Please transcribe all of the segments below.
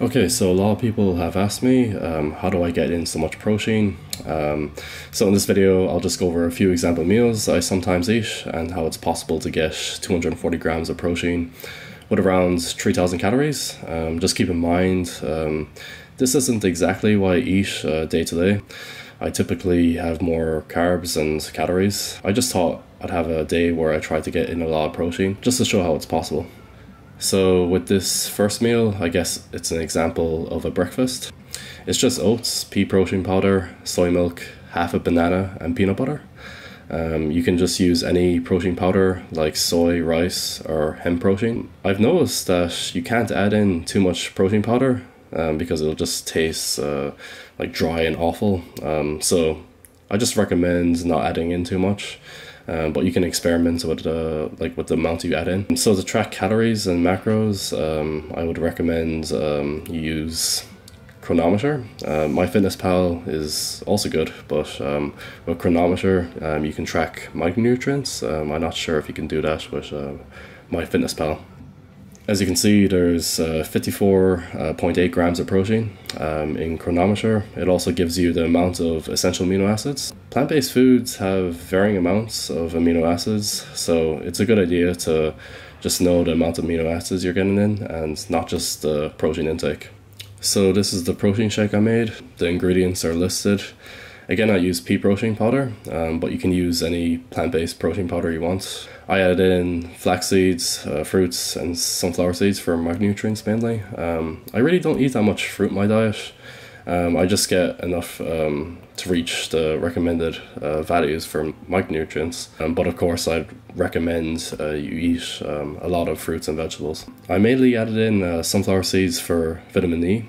Okay, so a lot of people have asked me, how do I get in so much protein? So in this video, I'll just go over a few example meals I sometimes eat and how it's possible to get 240 grams of protein with around 3,000 calories. Just keep in mind, this isn't exactly what I eat day to day. I typically have more carbs and calories. I just thought I'd have a day where I try to get in a lot of protein just to show how it's possible. So with this first meal, I guess it's an example of a breakfast. It's just oats, pea protein powder, soy milk, half a banana and peanut butter. You can just use any protein powder like soy, rice or hemp protein. I've noticed that you can't add in too much protein powder because it'll just taste like dry and awful. So I just recommend not adding in too much. But you can experiment with the amount you add in. So to track calories and macros, I would recommend you use Chronometer. My Fitness Pal is also good, but with Chronometer you can track micronutrients. I'm not sure if you can do that with My Fitness Pal. As you can see, there's 54.8 grams of protein in Chronometer. It also gives you the amount of essential amino acids. Plant-based foods have varying amounts of amino acids, so it's a good idea to just know the amount of amino acids you're getting in and not just the protein intake. So this is the protein shake I made. The ingredients are listed. Again, I use pea protein powder, but you can use any plant-based protein powder you want. I added in flax seeds, fruits, and sunflower seeds for micronutrients mainly. I really don't eat that much fruit in my diet. I just get enough to reach the recommended values for micronutrients. But of course, I'd recommend you eat a lot of fruits and vegetables. I mainly added in sunflower seeds for vitamin E,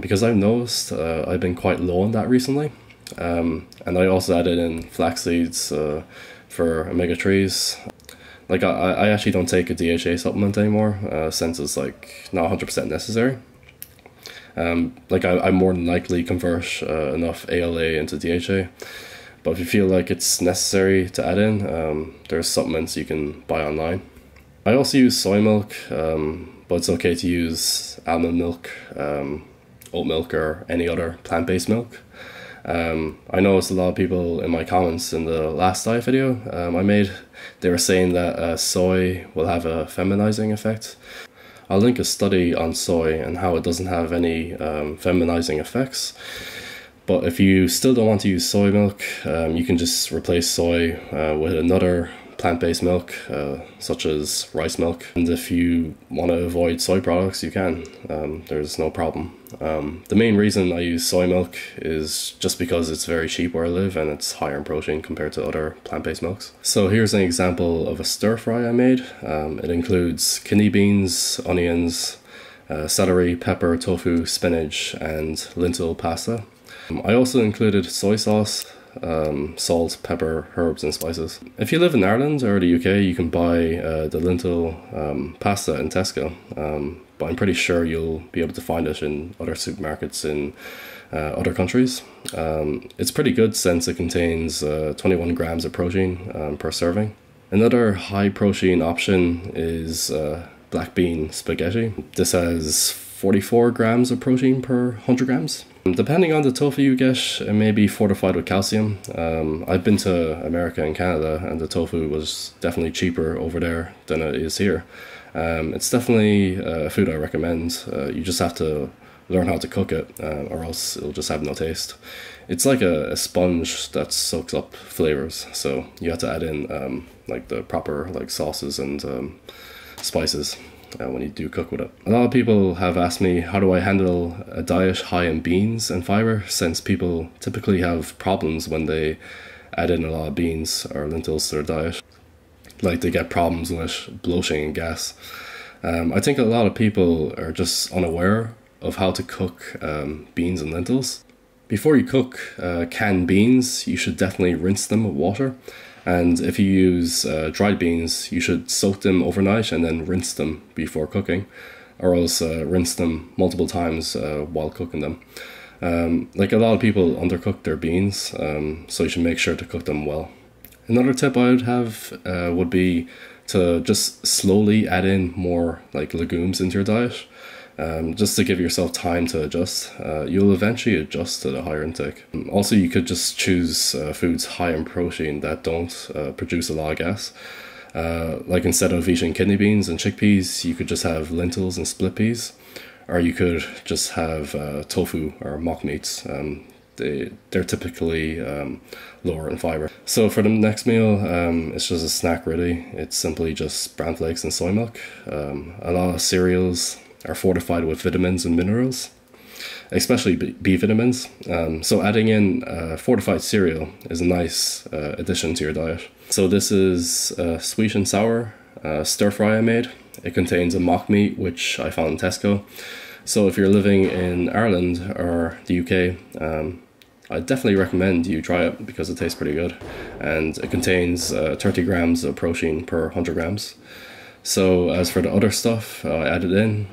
because I've noticed I've been quite low on that recently. And I also added in flax seeds for omega-3s. Like I actually don't take a DHA supplement anymore since it's like not 100% necessary. Like I more than likely convert enough ALA into DHA, but if you feel like it's necessary to add in, there's supplements you can buy online. I also use soy milk, but it's okay to use almond milk, oat milk or any other plant-based milk. I noticed a lot of people in my comments in the last diet video I made, they were saying that soy will have a feminizing effect. I'll link a study on soy and how it doesn't have any feminizing effects. But if you still don't want to use soy milk, you can just replace soy with another plant-based milk, such as rice milk. And if you want to avoid soy products, you can. There's no problem. The main reason I use soy milk is just because it's very cheap where I live and it's higher in protein compared to other plant-based milks. So here's an example of a stir-fry I made. It includes kidney beans, onions, celery, pepper, tofu, spinach, and lentil pasta. I also included soy sauce, salt, pepper, herbs and spices. If you live in Ireland or the UK, you can buy the lentil pasta in Tesco, but I'm pretty sure you'll be able to find it in other supermarkets in other countries. It's pretty good since it contains 21 grams of protein per serving. Another high protein option is black bean spaghetti. This has 44 grams of protein per 100 grams. Depending on the tofu you get, it may be fortified with calcium. I've been to America and Canada, and the tofu was definitely cheaper over there than it is here. It's definitely a food I recommend. You just have to learn how to cook it, or else it'll just have no taste. It's like a sponge that soaks up flavors, so you have to add in like the proper sauces and spices when you do cook with it. A lot of people have asked me, how do I handle a diet high in beans and fiber, since people typically have problems when they add in a lot of beans or lentils to their diet. Like they get problems with bloating and gas. I think a lot of people are just unaware of how to cook beans and lentils. Before you cook canned beans, you should definitely rinse them with water. And if you use dried beans, you should soak them overnight and then rinse them before cooking, or else rinse them multiple times while cooking them. Like a lot of people undercook their beans, so you should make sure to cook them well. Another tip I would have would be to just slowly add in more legumes into your diet. just to give yourself time to adjust. You'll eventually adjust to the higher intake. Also, you could just choose foods high in protein that don't produce a lot of gas. Like instead of eating kidney beans and chickpeas, you could just have lentils and split peas, or you could just have tofu or mock meats. They're typically lower in fiber. So for the next meal, it's just a snack really. It's simply just bran flakes and soy milk. A lot of cereals are fortified with vitamins and minerals, especially B vitamins. So adding in fortified cereal is a nice addition to your diet. So this is sweet and sour stir fry I made. It contains a mock meat, which I found in Tesco. So if you're living in Ireland or the UK, I definitely recommend you try it because it tastes pretty good. And it contains 30 grams of protein per 100 grams. So as for the other stuff I added in,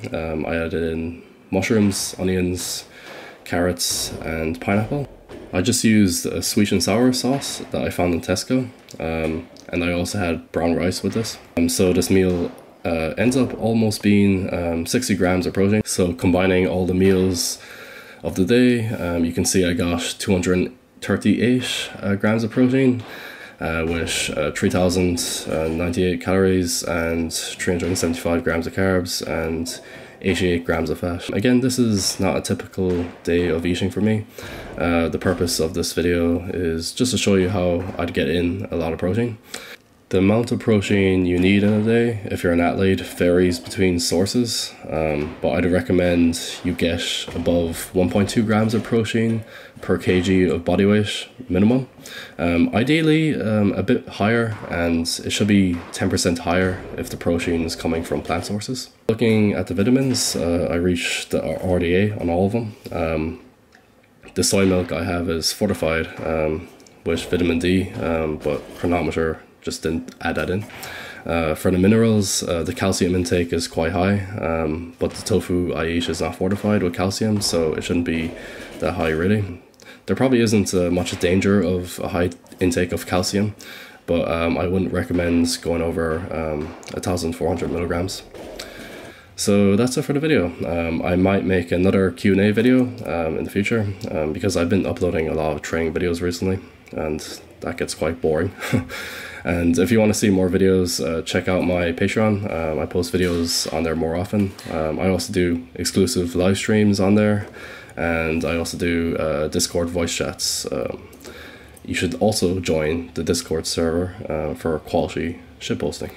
mushrooms, onions, carrots, and pineapple. I just used a sweet and sour sauce that I found in Tesco, and I also had brown rice with this. So this meal ends up almost being 60 grams of protein. So combining all the meals of the day, you can see I got 238 grams of protein, with 3,098 calories and 375 grams of carbs and 88 grams of fat. Again, this is not a typical day of eating for me. The purpose of this video is just to show you how I'd get in a lot of protein. The amount of protein you need in a day, if you're an athlete, varies between sources, but I'd recommend you get above 1.2 grams of protein per kg of body weight minimum. Ideally, a bit higher, and it should be 10% higher if the protein is coming from plant sources. Looking at the vitamins, I reached the RDA on all of them. The soy milk I have is fortified with vitamin D, but Chronometer just didn't add that in. For the minerals, the calcium intake is quite high, but the tofu I eat is not fortified with calcium, so it shouldn't be that high really. There probably isn't much danger of a high intake of calcium, but I wouldn't recommend going over 1,400 milligrams. So that's it for the video. I might make another Q&A video in the future because I've been uploading a lot of training videos recently and that gets quite boring. And if you want to see more videos, check out my Patreon. I post videos on there more often. I also do exclusive live streams on there, and I also do Discord voice chats. You should also join the Discord server for quality shitposting.